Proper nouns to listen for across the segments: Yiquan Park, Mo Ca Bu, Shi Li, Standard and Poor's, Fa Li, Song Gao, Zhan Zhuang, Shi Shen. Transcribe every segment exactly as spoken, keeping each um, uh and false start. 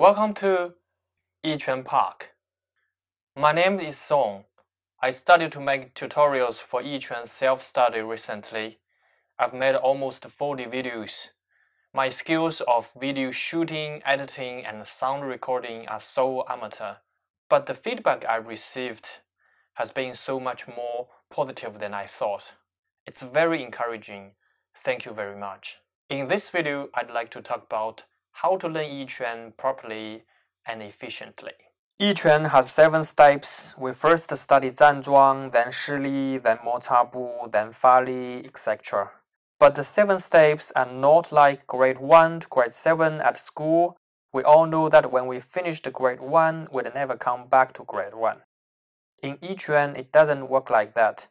Welcome to Yiquan Park. My name is Song. I started to make tutorials for Yiquan self-study recently. I've made almost forty videos. My skills of video shooting, editing, and sound recording are so amateur, but the feedback I received has been so much more positive than I thought. It's very encouraging. Thank you very much. In this video, I'd like to talk about how to learn Yiquan properly and efficiently. Yiquan has seven steps. We first study Zhan Zhuang, then Shi Li, then Mo Ca Bu, then Fa Li, et cetera. But the seven steps are not like grade one to grade seven at school. We all know that when we finish the grade one, we'd never come back to grade one. In Yiquan, it doesn't work like that.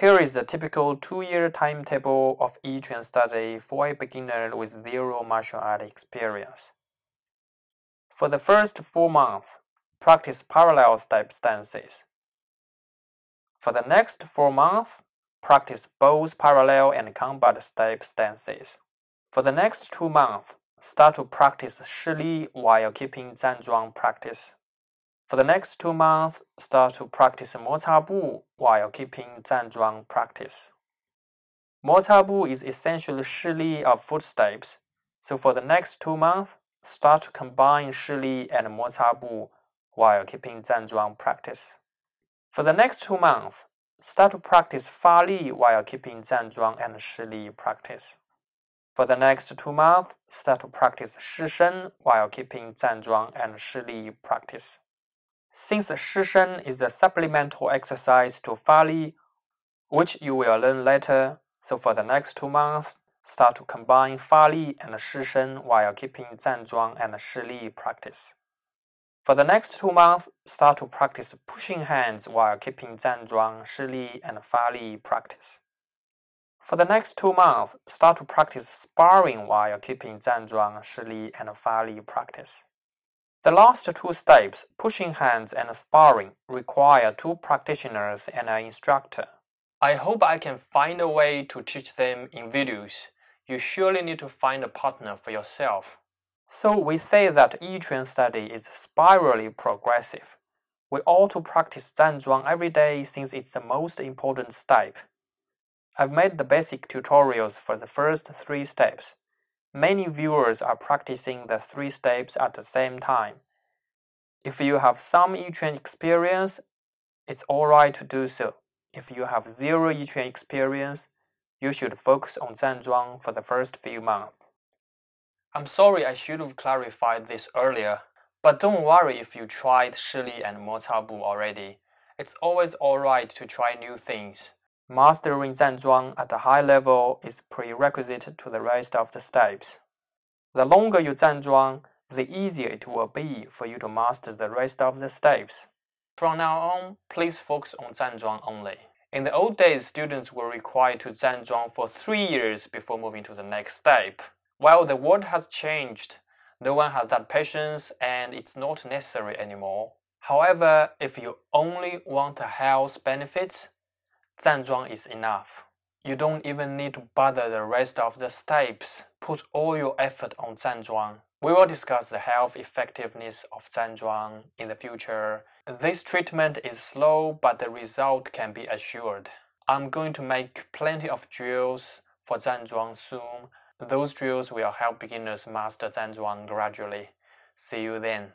Here is the typical two-year timetable of Yiquan study for a beginner with zero martial art experience. For the first four months, practice parallel step stances. For the next four months, practice both parallel and combat step stances. For the next two months, start to practice Shi Li while keeping Zhan Zhuang practice. For the next two months, start to practice Mo Ca Bu while keeping Zhan Zhuang practice. Mo Ca Bu is essentially Shi Li of footsteps, so for the next two months, start to combine Shi Li and Mo Ca Bu while keeping Zhan Zhuang practice. For the next two months, start to practice Fa Li while keeping Zhan Zhuang and Shi Li practice. For the next two months, start to practice Shi Shen while keeping Zhan Zhuang and Shi Li practice. Since Shi Shen is a supplemental exercise to Fa Li, which you will learn later, so for the next two months, start to combine Fa Li and Shi Shen while keeping Zhan Zhuang and Shi Li practice. For the next two months, start to practice pushing hands while keeping Zhan Zhuang, Shi Li, and Fa Li practice. For the next two months, start to practice sparring while keeping Zhan Zhuang, Shi Li, and Fa Li practice. The last two steps, pushing hands and sparring, require two practitioners and an instructor. I hope I can find a way to teach them in videos. You surely need to find a partner for yourself. So we say that Yiquan study is spirally progressive. We ought to practice Zhan Zhuang every day since it's the most important step. I've made the basic tutorials for the first three steps. Many viewers are practicing the three steps at the same time. If you have some Yiquan experience, it's alright to do so. If you have zero Yiquan experience, you should focus on Zhan Zhuang for the first few months. I'm sorry I should have clarified this earlier, but don't worry if you tried Shi Li and Mo Ca Bu already. It's always alright to try new things. Mastering Zhan Zhuang at a high level is prerequisite to the rest of the steps. The longer you Zhan Zhuang, the easier it will be for you to master the rest of the steps. From now on, please focus on Zhan Zhuang only. In the old days, students were required to Zhan Zhuang for three years before moving to the next step. While the world has changed, no one has that patience and it's not necessary anymore. However, if you only want the health benefits, Zhan Zhuang is enough. You don't even need to bother the rest of the steps. Put all your effort on Zhan Zhuang. We will discuss the health effectiveness of Zhan Zhuang in the future. This treatment is slow, but the result can be assured. I'm going to make plenty of drills for Zhan Zhuang soon. Those drills will help beginners master Zhan Zhuang gradually. See you then.